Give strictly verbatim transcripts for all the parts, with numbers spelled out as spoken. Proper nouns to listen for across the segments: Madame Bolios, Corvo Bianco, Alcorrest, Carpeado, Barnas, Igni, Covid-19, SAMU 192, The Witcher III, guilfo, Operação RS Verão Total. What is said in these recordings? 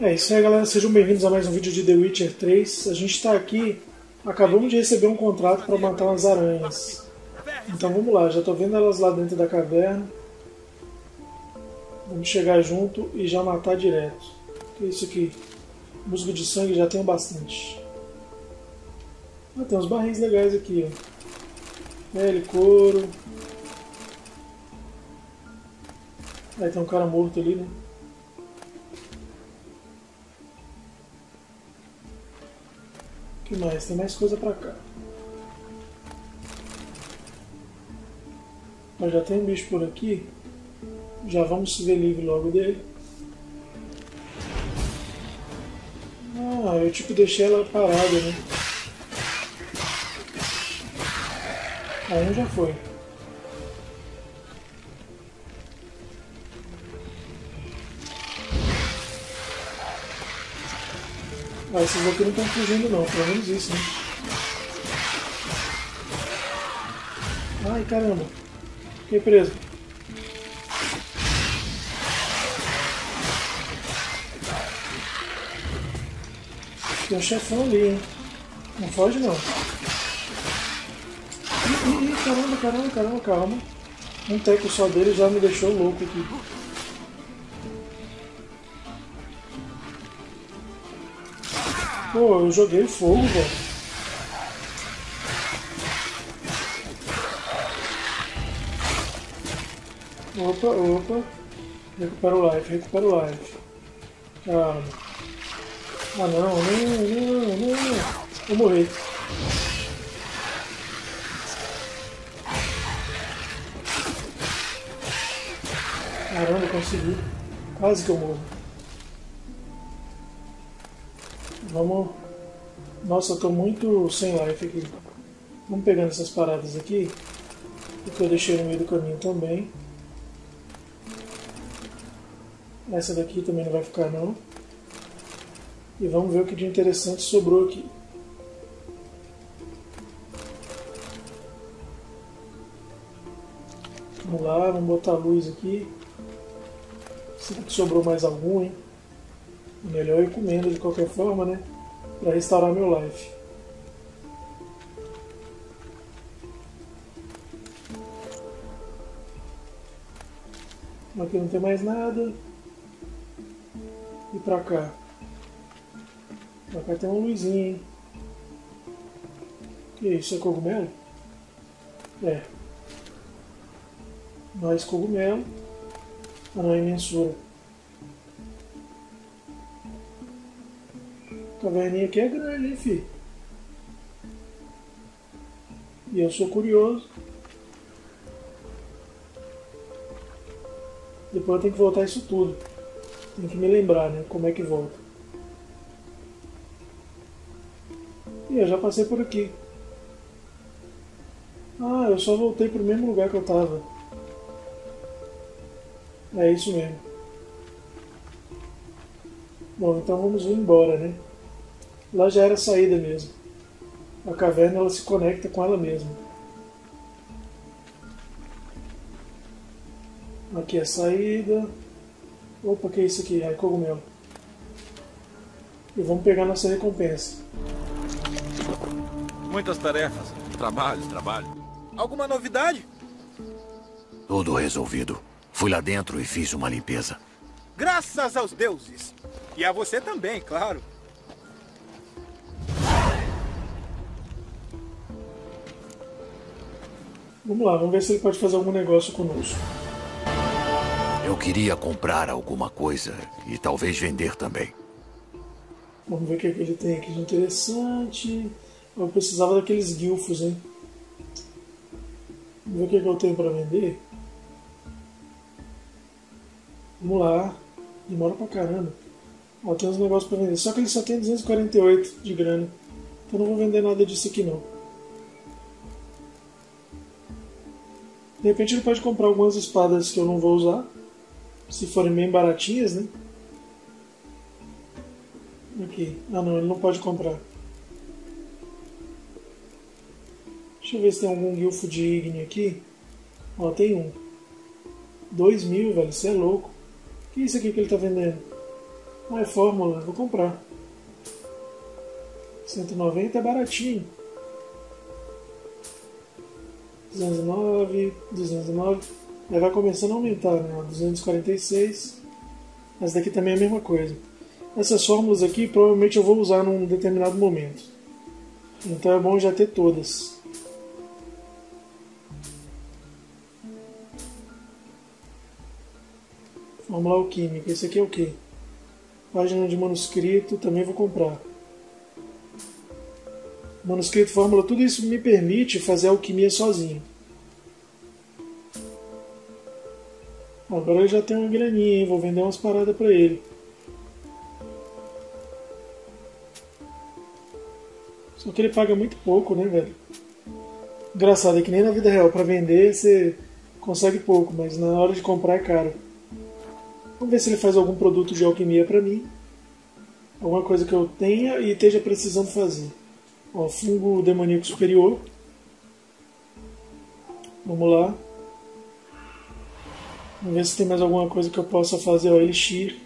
É isso aí, galera, sejam bem-vindos a mais um vídeo de The Witcher três. A gente está aqui, acabamos de receber um contrato para matar umas aranhas. Então vamos lá, já estou vendo elas lá dentro da caverna. Vamos chegar junto e já matar direto. Que é isso aqui? Musgo de sangue, já tenho bastante. Ah, tem uns barris legais aqui, ó. Pele, couro. Aí tem um cara morto ali, né? O que mais? Tem mais coisa pra cá. Mas já tem um bicho por aqui. Já vamos se ver livre logo dele. Ah, eu tipo deixei ela parada, né? Aí um já foi. Ah, esses daqui não estão fugindo não, pelo menos isso, né? Ai, caramba! Fiquei preso. Tem um chefão ali, hein? Não foge não. Ih, ih, ih, caramba, caramba, caramba, calma. Um teco só dele já me deixou louco aqui. Pô, eu joguei fogo, velho. Opa, opa. Recupera o life, recupera o life. Calma. Ah, não, não, não, não. Vou morrer. Caramba, consegui. Quase que eu morro. Vamos... Nossa, eu tô muito sem life aqui. Vamos pegando essas paradas aqui, porque eu deixei no meio do caminho também. Essa daqui também não vai ficar não. E vamos ver o que de interessante sobrou aqui. Vamos lá, vamos botar a luz aqui. Será que sobrou mais algum, hein? Melhor eu comendo de qualquer forma, né? Pra restaurar meu life. Aqui não tem mais nada. E pra cá? Pra cá tem uma luzinha, hein? Que isso? É cogumelo? É. Mais cogumelo. Ah, não, é imensura. A caverninha aqui é grande, hein, fi? E eu sou curioso. Depois eu tenho que voltar isso tudo. Tem que me lembrar, né? Como é que volta. E eu já passei por aqui. Ah, eu só voltei pro mesmo lugar que eu tava. É isso mesmo. Bom, então vamos embora, né? Lá já era a saída mesmo. A caverna, ela se conecta com ela mesma. Aqui é a saída. Opa, que é isso aqui? Ai, cogumelo. E vamos pegar nossa recompensa. Muitas tarefas. Trabalho, trabalho. Alguma novidade? Tudo resolvido. Fui lá dentro e fiz uma limpeza. Graças aos deuses. E a você também, claro. Vamos lá, vamos ver se ele pode fazer algum negócio conosco. Eu queria comprar alguma coisa e talvez vender também. Vamos ver o que ele tem aqui de interessante. Eu precisava daqueles guilfos, hein? Vamos ver o que eu tenho para vender. Vamos lá. Demora pra caramba. Ó, tem uns negócios para vender. Só que ele só tem duzentos e quarenta e oito de grana. Então não vou vender nada disso aqui não. De repente ele pode comprar algumas espadas que eu não vou usar, se forem bem baratinhas, né? Aqui. Ah não, ele não pode comprar. Deixa eu ver se tem algum guilfo de Igni aqui. Ó, tem um. dois mil, velho, isso é louco. O que é isso aqui que ele tá vendendo? Não é fórmula, vou comprar. cento e noventa é baratinho. duzentos e nove, duzentos e nove. Aí vai começando a aumentar, né? duzentos e quarenta e seis. Essa daqui também é a mesma coisa. Essas fórmulas aqui provavelmente eu vou usar num determinado momento. Então é bom já ter todas. Fórmula alquímica. Esse aqui é o quê? Página de manuscrito, também vou comprar. Manuscrito, fórmula, tudo isso me permite fazer alquimia sozinho. Agora eu já tenho uma graninha, hein? Vou vender umas paradas pra ele. Só que ele paga muito pouco, né, velho? Engraçado, é que nem na vida real. Pra vender você consegue pouco, mas na hora de comprar é caro. Vamos ver se ele faz algum produto de alquimia pra mim. Alguma coisa que eu tenha e esteja precisando fazer. Ó, fungo demoníaco superior. Vamos lá. Vamos ver se tem mais alguma coisa que eu possa fazer. Ó, elixir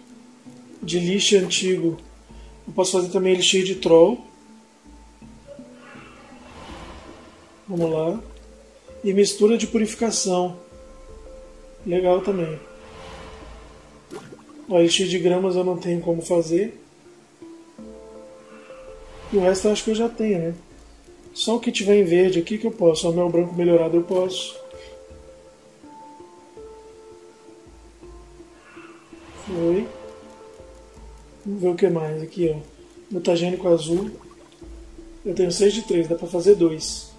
de lixo antigo. Eu posso fazer também elixir de troll. Vamos lá. E mistura de purificação. Legal também. O elixir de gramas eu não tenho como fazer. E o resto eu acho que eu já tenho, né? Só o que tiver em verde aqui que eu posso. O mel branco melhorado eu posso. Foi. Vamos ver o que mais aqui, ó. Mutagênico azul. Eu tenho seis de três, dá pra fazer dois.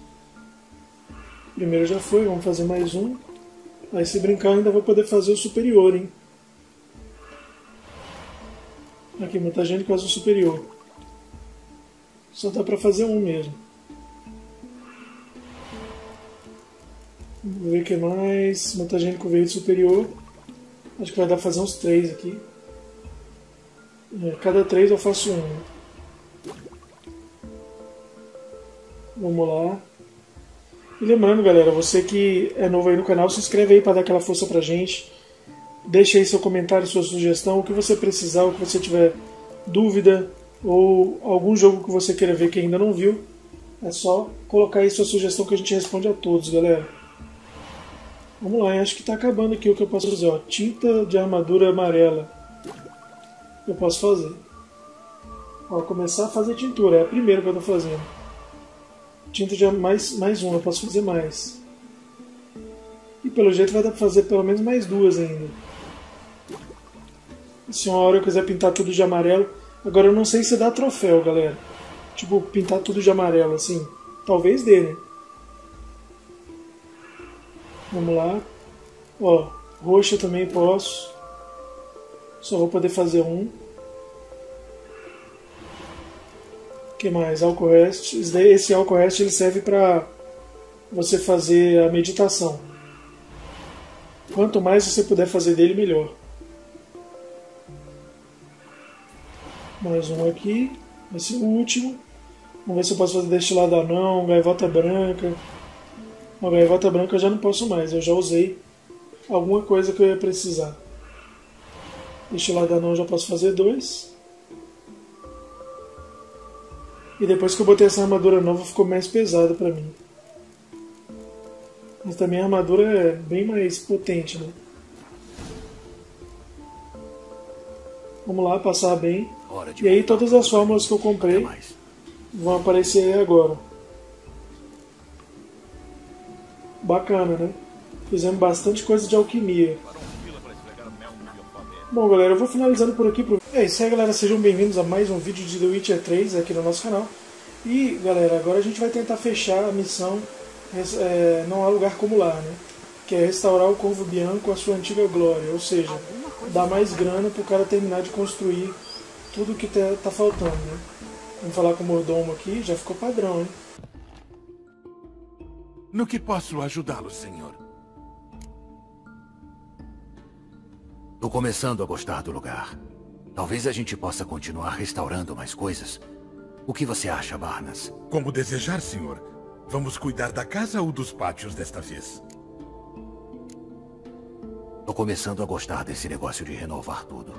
Primeiro já foi, vamos fazer mais um. Aí se brincar eu ainda vou poder fazer o superior, hein? Aqui, mutagênico azul superior. Só dá pra fazer um mesmo. Vamos ver o que mais. Mutagênico verde superior. Acho que vai dar pra fazer uns três aqui. É, cada três eu faço um. Vamos lá. E lembrando, galera, você que é novo aí no canal, se inscreve aí para dar aquela força pra gente. Deixe aí seu comentário, sua sugestão, o que você precisar, o que você tiver dúvida, ou algum jogo que você queira ver que ainda não viu, é só colocar aí sua sugestão que a gente responde a todos, galera. Vamos lá, acho que tá acabando aqui o que eu posso fazer, ó. Tinta de armadura amarela. Eu posso fazer. Ó, começar a fazer tintura, é a primeira que eu tô fazendo. Tinta de mais, mais uma, eu posso fazer mais. E pelo jeito vai dar pra fazer pelo menos mais duas ainda. Se uma hora eu quiser pintar tudo de amarelo. Agora eu não sei se dá troféu, galera. Tipo, pintar tudo de amarelo, assim. Talvez dê, né? Vamos lá. Ó, roxa também posso. Só vou poder fazer um. O que mais? Alcorrest. Esse Alcorrest ele serve pra você fazer a meditação. Quanto mais você puder fazer dele, melhor. Mais um aqui. Esse último. Vamos ver se eu posso fazer destilado anão, gaivota branca. A gaivota branca eu já não posso mais. Eu já usei alguma coisa que eu ia precisar. Destilado anão eu já posso fazer dois. E depois que eu botei essa armadura nova, ficou mais pesada pra mim. Mas também a armadura é bem mais potente, né? Vamos lá, passar bem. E aí todas as fórmulas que eu comprei vão aparecer aí agora. Bacana, né? Fizemos bastante coisa de alquimia. Bom, galera, eu vou finalizando por aqui. Pro... É isso aí, galera. Sejam bem-vindos a mais um vídeo de The Witcher três aqui no nosso canal. E, galera, agora a gente vai tentar fechar a missão... É, não há lugar como lá, né? Que é restaurar o Corvo Bianco à sua antiga glória, ou seja, dar mais grana pro cara terminar de construir tudo que tá faltando, né? Vamos falar com o mordomo aqui, já ficou padrão, hein? No que posso ajudá-lo, senhor? Tô começando a gostar do lugar. Talvez a gente possa continuar restaurando mais coisas. O que você acha, Barnas? Como desejar, senhor. Vamos cuidar da casa ou dos pátios desta vez? Tô começando a gostar desse negócio de renovar tudo.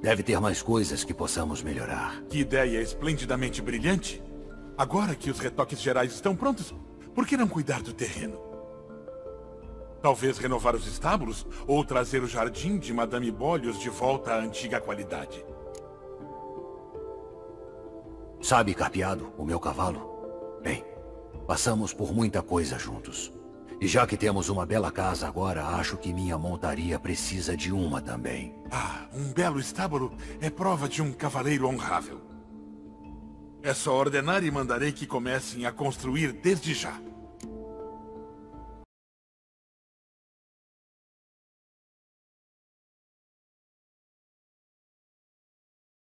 Deve ter mais coisas que possamos melhorar. Que ideia esplendidamente brilhante! Agora que os retoques gerais estão prontos, por que não cuidar do terreno? Talvez renovar os estábulos ou trazer o jardim de Madame Bolios de volta à antiga qualidade. Sabe, Carpeado, o meu cavalo? Bem, passamos por muita coisa juntos. E já que temos uma bela casa agora, acho que minha montaria precisa de uma também. Ah, um belo estábulo é prova de um cavaleiro honrável. É só ordenar e mandarei que comecem a construir desde já.